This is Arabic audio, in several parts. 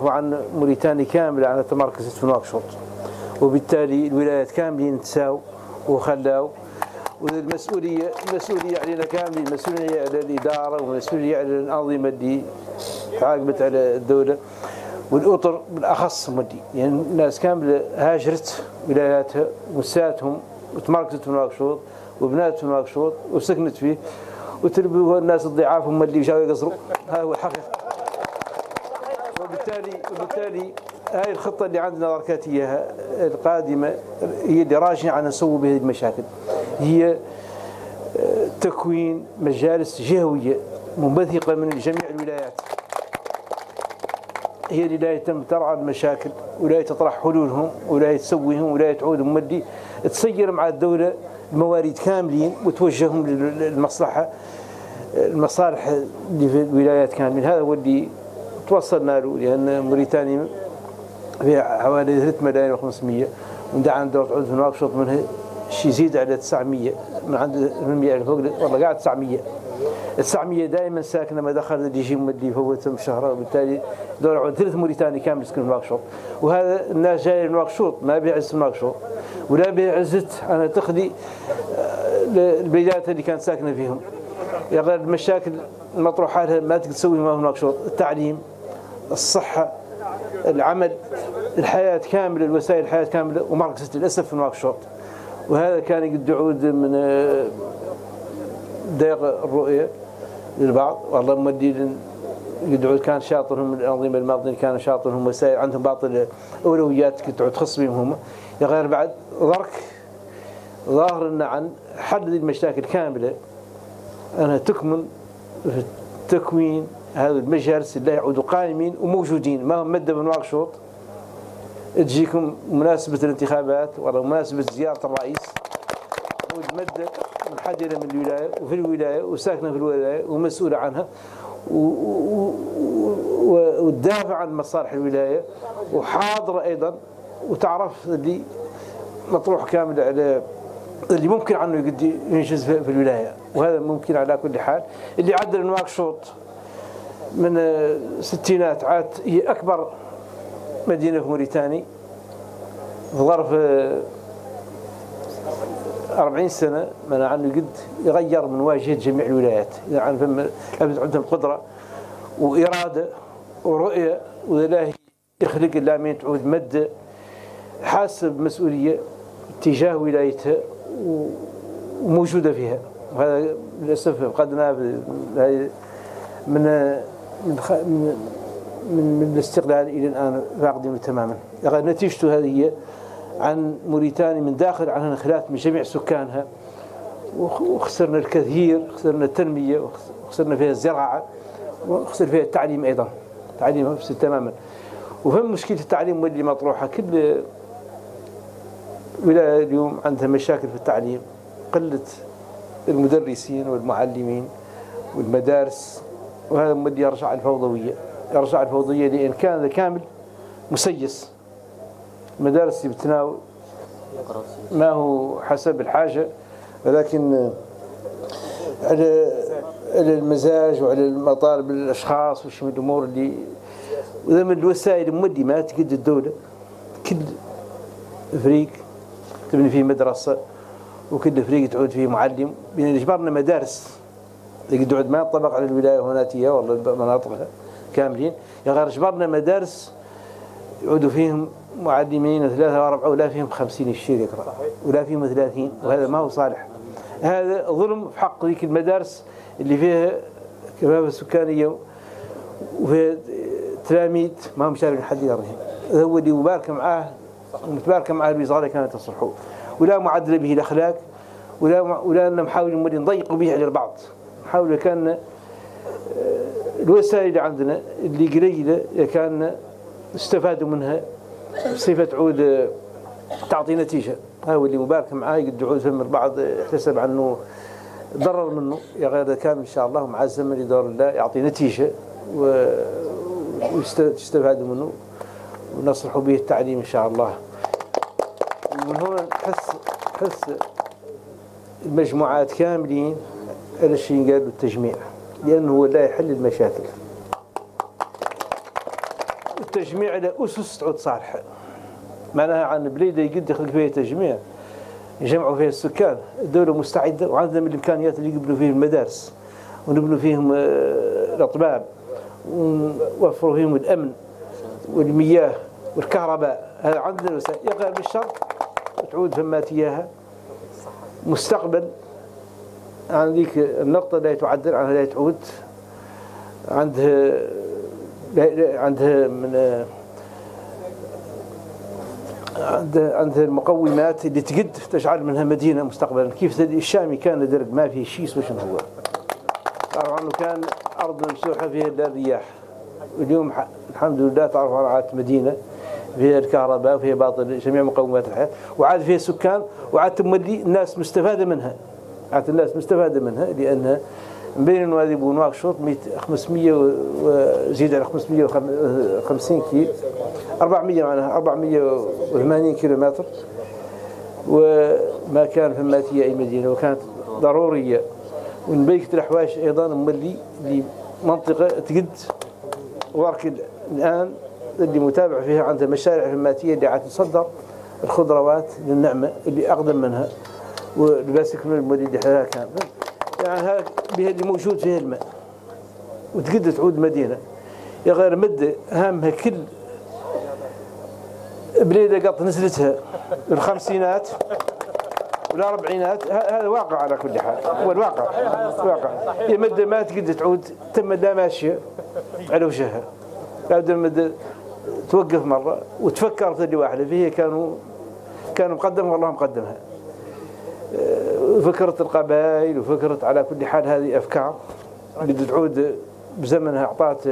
طبعا موريتانيا كامله على تمركزت في نواكشوط، وبالتالي الولايات كاملين تساو وخلاو، والمسؤوليه علينا كاملين، المسؤوليه على الاداره والمسؤوليه على الانظمه اللي تعاقبت على الدوله والاطر بالاخص مدي، يعني الناس كامله هاجرت ولاياتها وساتهم وتمركزت في نواكشوط وبنات في نواكشوط وسكنت فيه وتربوا الناس الضعاف هم اللي جاوا يقصروا، ها هو الحقيقه. وبالتالي هاي الخطة اللي عندنا بركات إياها القادمة هي اللي راجعة على نسوي بهذه المشاكل، هي تكوين مجالس جهوية منبثقة من جميع الولايات، هي اللي لا يتم ترعى المشاكل ولا تطرح حلولهم ولا تسويهم ولا تعود مولي تسير مع الدولة الموارد كاملين وتوجههم للمصالح اللي في الولايات كاملين. هذا هو اللي توصلنا له، لان موريتانيا فيها حوالي 3,500,000 وندعى عندها تعود في نواكشوط منها شي يزيد على 900 من عند 800 فوق، والله قاعد 900 دائما ساكنه ما دخل اللي يجي اللي يفوتهم شهره، وبالتالي دور ثلث موريتانيا كامل يسكن في نواكشوط، وهذا الناس جايه لنواكشوط ما بعز نواكشوط ولا بعزت انا تخلي البلدات اللي كانت ساكنه فيهم. يا غير المشاكل المطروحه لها ما تقدر تسوي ما في نواكشوط، التعليم، الصحة، العمل، الحياة كاملة، الوسائل الحياة كاملة ومركزت للأسف في نواكشوط، وهذا كان قد يعود من ضيق الرؤية للبعض، والله مودي قد يعود كان شاطرهم الأنظمة الماضية كانوا شاطرهم وسائل عندهم باطل أولويات كنت تعود تخص بهم هم، يا غير بعد ضرك ظاهر أن عن حل المشاكل كاملة أنها تكمن في التكوين هذا المجالس اللي يعودوا قائمين وموجودين ما هم مدة من نواكشوط. تجيكم مناسبة الانتخابات ولا مناسبة زيارة الرئيس مدة منحدرة من الولاية وفي الولاية وساكنة في الولاية ومسؤولة عنها وتدافع عن مصالح الولاية وحاضرة أيضا وتعرف اللي مطروح كامل على اللي ممكن عنه ينجز في الولاية، وهذا ممكن على كل حال. اللي عدل نواكشوط من الستينات عاد هي أكبر مدينة في موريتانيا في ظرف 40 سنة من عنه قد يغير من واجهة جميع الولايات، إذا عندهم قدرة وإرادة ورؤية وإلهي يخلق اللامين تعود مد حاسب مسؤولية تجاه ولايتها وموجودة فيها، وهذا للأسف فقدناه من الاستقلال الى الان فاقدينه تماما. نتيجته هذه عن موريتانيا من داخل عنها انخلاف من جميع سكانها، وخسرنا الكثير، خسرنا التنميه وخسرنا فيها الزراعه وخسر فيها التعليم ايضا، تعليم مفسد تماما. وفهم مشكله التعليم واللي مطروحه، كل ولايه اليوم عندها مشاكل في التعليم، قله المدرسين والمعلمين والمدارس، وهذا مدي يرجع الفوضوية، لأن كان كامل مسيس، المدارس بتناول ما هو حسب الحاجة ولكن على المزاج وعلى المطالب الأشخاص وش من الأمور اللي وذا من الوسائل مدي ما تقد الدولة كل فريق تبني فيه مدرسة وكل فريق تعود فيه معلم، بين جبرنا مدارس يقعد ما ينطبق على الولايه هناتية والله مناطقها كاملين، يا غير جبرنا مدارس يعودوا فيهم معلمين 3 و4 ولا فيهم 50 يشتري يقرأ ولا فيهم 30، وهذا ما هو صالح. هذا ظلم في حق ذيك المدارس اللي فيها كثافة سكانية وفيها تلاميذ ما هم شاركين حد يدرهم، هذا هو اللي مبارك معاه ومتبارك معاه الوزارة كانت تصلحوه، ولا معدل به الأخلاق ولا نحاولوا نضيقوا به على البعض. نحاولوا كان الوسائل اللي عندنا اللي قليلة كان استفادوا منها بصفة تعود تعطي نتيجة. ها هو اللي مبارك معاه يقد يعود فم البعض احتسب عنه ضرر منه، يا غير كان إن شاء الله مع الزمن يدور الله يعطي نتيجة ويستفادوا منه ونصلحوا به التعليم إن شاء الله. ومن هنا تحس المجموعات كاملين هذا الشيء قالوا التجميع، لأنه هو لا يحل المشاكل. التجميع على أسس تعود صالحة، معناها عن بليده يقد يخلق فيها تجميع يجمعوا فيها السكان، الدولة مستعدة وعندهم الإمكانيات اللي يبنوا فيهم المدارس ونبنوا فيهم الأطباء ونوفروا فيهم الأمن والمياه والكهرباء، هذا عندنا الوسائل. يقع بالشرط تعود فما تياها مستقبل عن ذيك النقطة لا تعدل عنها لا تعود، عندها من عندها المقومات اللي تقد تجعل منها مدينة مستقبلا. كيف الشامي كان درب ما فيه شيء اسمه شنو هو، طبعا كان أرض ممسوحة فيها لا الرياح، واليوم الحمد لله تعرف على مدينة فيها الكهرباء وفيها باطل جميع مقومات الحياة، وعاد فيها سكان وعاد تملي الناس مستفادة منها، عاد الناس مستفادة منها لأنها من بين نواذب ونواكشوط 500 وزيد على 550 كيلو 400 معناها 480 كيلومتر، وما كان فما تيا أي مدينة وكانت ضرورية. ونبيكت الحوايج أيضا مولي لمنطقة تقد ورك الآن اللي متابع فيها عندها مشاريع فماتية اللي عاد تصدر الخضروات للنعمة اللي أقدم منها والباسك من المولي اللي حالها كامل، يعني هذا بها اللي موجود فيها الماء وتقد تعود مدينة. يا غير مدة هامها كل بليدة قط نزلتها الخمسينات وال40، هذا واقع على كل حال، هو الواقع. يا مدة ما تقد تعود تم لا ماشية على وجهها، لابد من توقف مرة وتفكر في اللي واحدة فيه كانوا مقدمها والله مقدمها، فكرة القبائل وفكرة على كل حال. هذه أفكار اللي تعود بزمنها أعطات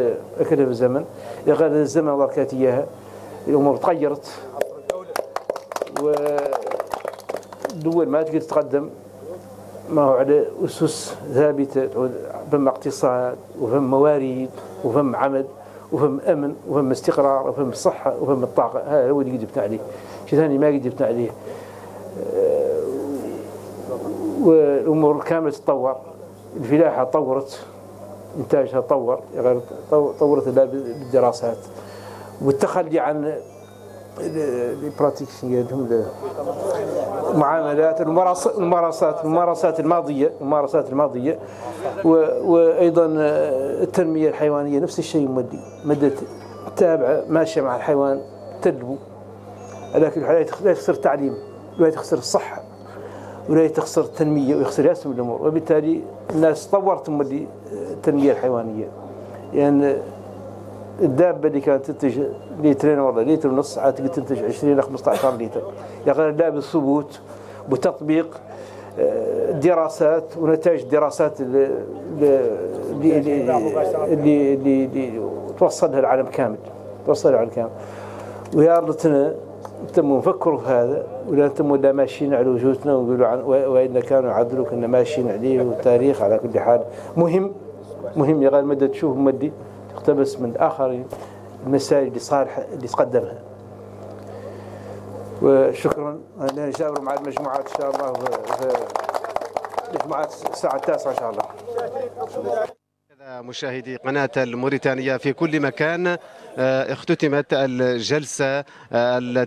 أكلها بالزمن، يا غير الزمن بركات إياها الأمور تغيرت والدول ما تقدر تتقدم ما هو على أسس ثابتة تعود فم اقتصاد وفم موارد وفم عمل وفهم امن وفهم استقرار وفهم الصحه وفهم الطاقه. هذا هو اللي قدمت عليه، شيء ثاني ما قدمت عليه. والامور كامله تطور، الفلاحه طورت انتاجها طورت بالدراسات والتخلي عن البراتيك المعاملات الممارسات الماضيه وايضا التنميه الحيوانيه نفس الشيء مودي مدة تابعه ماشيه مع الحيوان تدلو، لكن لا يخسر التعليم ولا تخسر الصحه ولا تخسر التنميه ويخسر ياسم الامور، وبالتالي الناس طورت مودي التنميه الحيوانيه، يعني الدابة اللي كانت تنتج لترين والله لتر ونص عاد تقدر تنتج 20 إلى 15 لتر، يا غير لا بالثبوت وتطبيق دراسات ونتائج الدراسات اللي توصلها العالم كامل، توصلها العالم كامل. ويا ريتنا تم نفكروا في هذا ولا تم ولا ماشيين على وجوهنا ونقولوا عن وإن كانوا عدلوا كنا ماشيين عليه. والتاريخ على كل حال مهم، يا غير مدى تشوف مدي تقتبس من الآخرين المسائل اللي صالحة اللي تقدمها. وشكرا، نجاوب مع المجموعات إن شاء الله مجموعات الساعة 9 إن شاء الله. مشاهدي قناة الموريتانية في كل مكان، اختتمت الجلسة